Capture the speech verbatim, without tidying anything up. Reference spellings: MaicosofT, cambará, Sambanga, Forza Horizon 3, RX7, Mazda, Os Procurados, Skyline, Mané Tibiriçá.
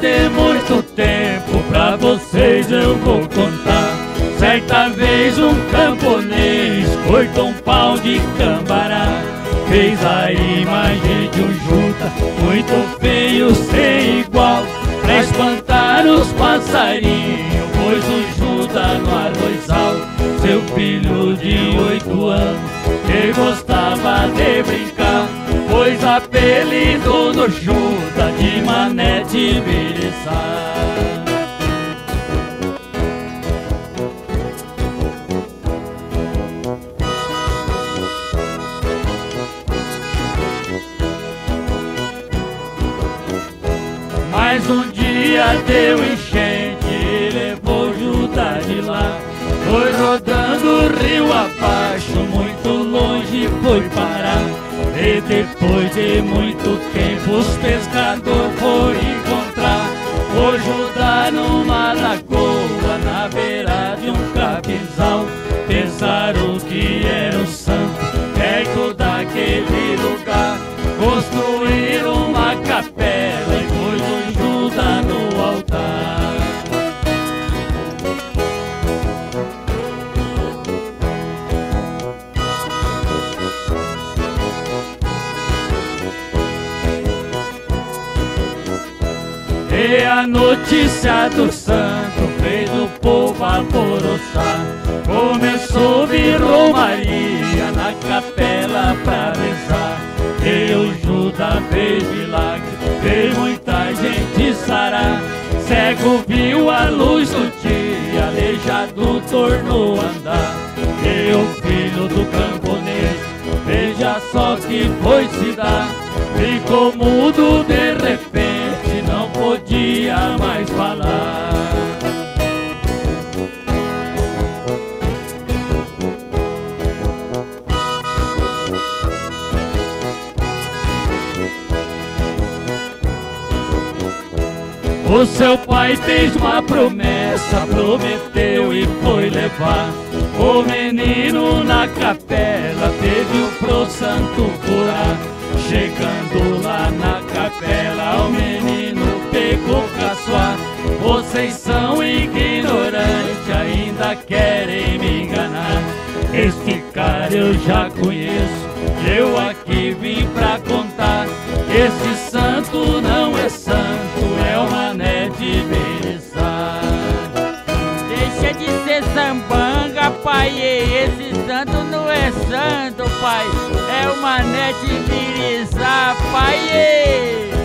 de muito tempo, pra vocês eu vou contar. Certa vez um camponês cortou um pau de cambará, fez a imagem de um juta muito feio, sem igual, pra espantar os passarinhos, pois o juta no arrozal. Seu filho de oito anos que gostava de brincar, pois apelido do juta de Mané Tibiriçá. Mas um dia deu enchente e levou juta de lá, foi rodando rio abaixo, muito longe foi parar. E depois de muito tempo os pescadores foram encontrar o juta numa lagoa, na beira de um capinzal. Pensaram que era um santo perto daquele lugar, construíram uma capela e foi juta no altar. E a notícia do santo fez o povo alvoroçar, começou a vir romaria na capela pra rezar. E o juta fez milagre, fez muita gente sarar. Cego viu a luz do dia, aleijado tornou a andar. E o filho do camponês, veja só que foi se dar, ficou mudo de repente, não podia mais falar. O seu pai fez uma promessa, prometeu e foi levar o menino na capela, pediu pro santo curar. Chegando lá na capela, o menino pegou caçoar. Vocês são ignorantes, ainda querem me enganar. Este cara eu já conheço, eu aqui vim pra contar. Esse santo não é santo, é o Mané Tibiriçá. Deixa de ser sambanga, pai, esse santo não é santo, pai, é o Mané Tibiriçá, pai.